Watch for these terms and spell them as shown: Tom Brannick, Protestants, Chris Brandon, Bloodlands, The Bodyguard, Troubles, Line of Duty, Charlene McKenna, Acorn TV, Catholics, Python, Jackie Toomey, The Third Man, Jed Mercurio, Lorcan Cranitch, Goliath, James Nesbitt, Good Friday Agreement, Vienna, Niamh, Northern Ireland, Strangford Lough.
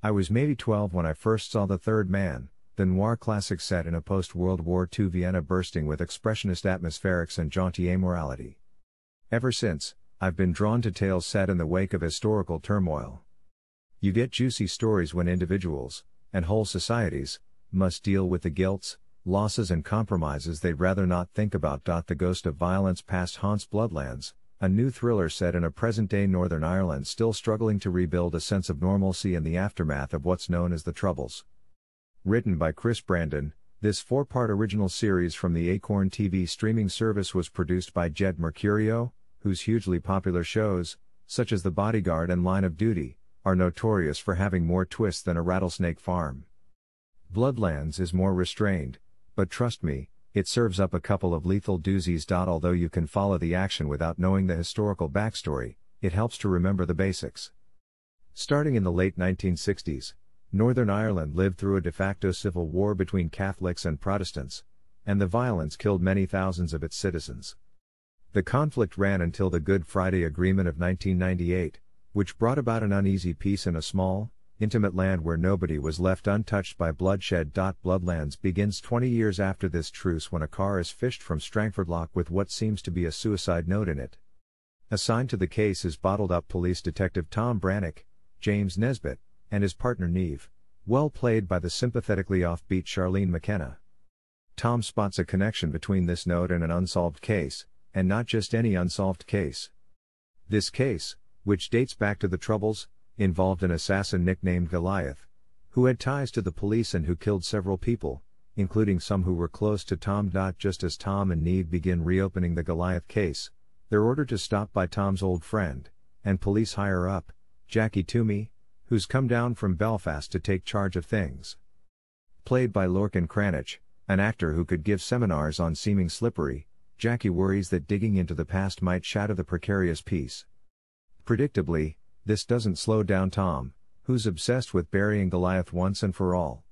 I was maybe 12 when I first saw The Third Man, the noir classic set in a post-World War II Vienna bursting with expressionist atmospherics and jaunty amorality. Ever since, I've been drawn to tales set in the wake of historical turmoil. You get juicy stories when individuals, and whole societies, must deal with the guilts, losses and compromises they'd rather not think about. The Ghost of Violence Past haunts Bloodlands, a new thriller set in a present-day Northern Ireland still struggling to rebuild a sense of normalcy in the aftermath of what's known as the Troubles. Written by Chris Brandon, this four-part original series from the Acorn TV streaming service was produced by Jed Mercurio, whose hugely popular shows, such as The Bodyguard and Line of Duty, are notorious for having more twists than a rattlesnake farm. Bloodlands is more restrained, but trust me, it serves up a couple of lethal doozies. Although you can follow the action without knowing the historical backstory, it helps to remember the basics. Starting in the late 1960s, Northern Ireland lived through a de facto civil war between Catholics and Protestants, and the violence killed many thousands of its citizens. The conflict ran until the Good Friday Agreement of 1998, which brought about an uneasy peace in a small, intimate land where nobody was left untouched by bloodshed. Bloodlands begins 20 years after this truce when a car is fished from Strangford Lough with what seems to be a suicide note in it. Assigned to the case is bottled-up police detective Tom Brannick, James Nesbitt, and his partner Niamh, well played by the sympathetically offbeat Charlene McKenna. Tom spots a connection between this note and an unsolved case, and not just any unsolved case. This case, which dates back to the Troubles, involved an assassin nicknamed Goliath, who had ties to the police and who killed several people, including some who were close to Tom. Just as Tom and Niamh begin reopening the Goliath case, they're ordered to stop by Tom's old friend, and police higher-up, Jackie Toomey, who's come down from Belfast to take charge of things. Played by Lorcan Cranitch, an actor who could give seminars on seeming slippery, Jackie worries that digging into the past might shatter the precarious peace. Predictably, this doesn't slow down Tom, who's obsessed with burying Goliath once and for all.